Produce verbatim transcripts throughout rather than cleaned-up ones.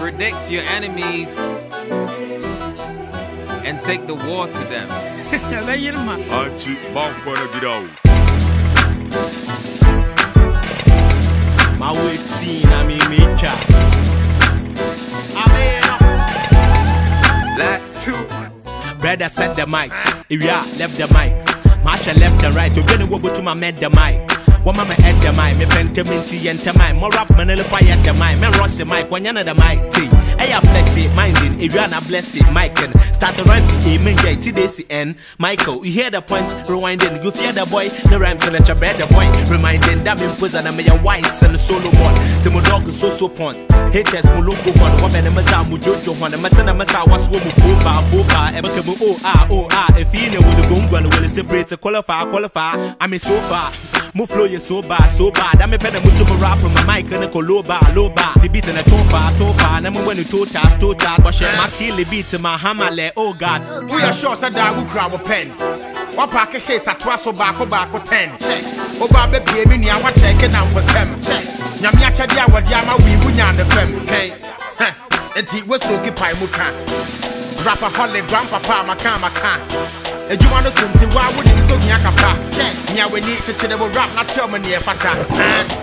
Predict your enemies and take the war to them. My way team, I mean Mika. Last two. Brother set the mic. If you are left the mic. Marsha left and right. You're gonna go to my med the mic. One mama at the mic, me pentaminty and tamai, more rap manilify at the mic, man rush the mic, one yana the mic tea. I flex it, minding, if you wanna bless it, Mike and start a rhyme, aiming J T D C N Michael, you hear the punch, rewinding, you fear the boy, the rhymes and let your bread the boy, reminding that me puts and I'm your wise and solo one. Timo dog is so so pun. Haters Muloko one, woman and Maza Mujojo one, and Matana Masa was woman Boba, Boba, and Bakamu O R O R, if you know the boom gun will separate to qualify, qualify, I mean so far. Mo flow you so bad, so bad. I'm a better much of a rap from a mic and a coloba, loba. The beat and a tofa, tofa. I'm when you total, total. But share my kill the beat to my hammer, oh God. We are sure that I will grab a pen. One pack of hits at twice or back or back or ten. Check. Oh, baby, baby, I want checking out for some. Check. Yamiacha, Diawa, Diama, we would not the fem. Okay. And he was so good, Paimuka. Rapper Holly, Grandpapa, Makama, Makama. If you want to swim, then why wouldn't you so nyakapa? Nya we need to tell them rap, not tell me near Faka.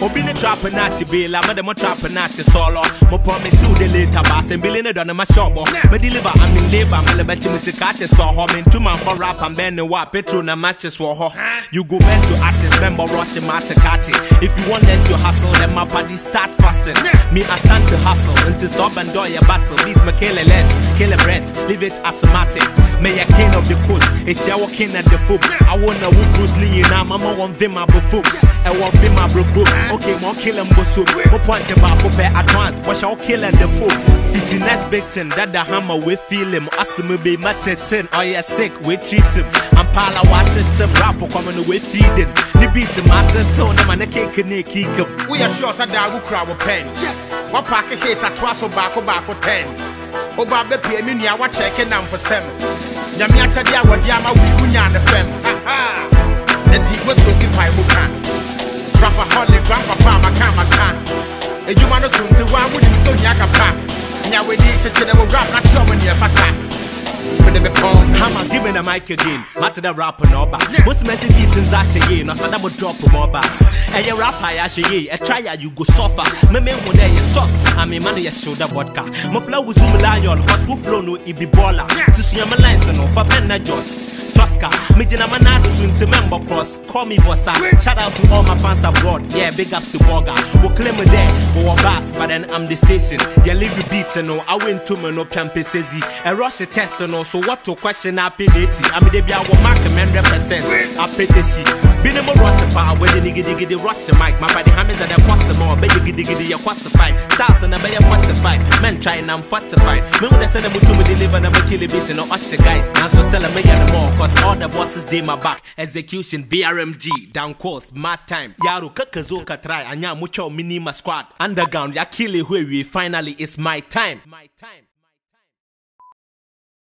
Obin a trapper natty bill, I'm a trapper natty solo. Mo promise you the later bass and billing it on my shovel. But deliver, I'm in labor, I'm a better to catch a saw home into my for rap and men and what petrol and matches for her. You go men to assets, member rushing matter catching. If you want them to hustle, then my body start fasting. Me, I stand to hustle until sob and door your battle. Beat my Kayla let, Kayla Brett, leave it asthmatic. May I king of the coast, it's your king at the foot. I wanna whoop Bruce Lee and I'm a one them up foot. I want them up group. Okay, more killing bosu. Mo punch about for bear advance, but shall kill and the fool. Fifty next big ten, that the hammer we feel him. Assume be matter ten, or you sick, we treat him. And pala water ten, rap coming away feeding. The beat him after tone, and a cake and a kick him. We are sure that I will crowd a pen. Yes. One pack of hate at twice or back or back or ten. Oh, Baba P M, you know what checking down for seven. Yamiacha, the hour, the hour, we win the fem. Ha ha. And he was looking by Mukan. Rapper Holly, Grandpapa, Makamaka. If you want to swim to one, wouldn't you so yakapa? Now we need to tell them rap, not tell me near Faka. Hammer, give me the mic again. Matter the rap and all back. Most men the beatings are shaggy, no son would drop more bass. And your rap high as ye, a trial you go suffer. Me men who there, you soft, and me money, you shoulder vodka. My flow was zoom lion, was who flow no, it be baller. To see my license off, a pen, a jot. Oscar, me jina manado to member cross. Call me bossa. Shout out to all my fans abroad. Yeah, big up to Boga. We claim me there, we were bass, but then I'm the station. Yeah, leave you beaten, no. I win to me no campesezi. I rush the test, no. So what to question I pay eighty. I mean they be our mark hundred percent. I pay the shit. Be no more rush the power. When they giddy giddy rush the mic, my body hammers at the cross the more. Be you giddy giddy you cross the fight. Stars and I be you fortified. Men trying I'm fortified. Me when they send them to me deliver, them kill the beaten. No usher guys. Now so tell me yeah no more. All the bosses they my back. Execution B R M G down course mad time. Yaru kakazoka try anya mucho minima squad underground. Ya kill it where we finally it's my time. My time.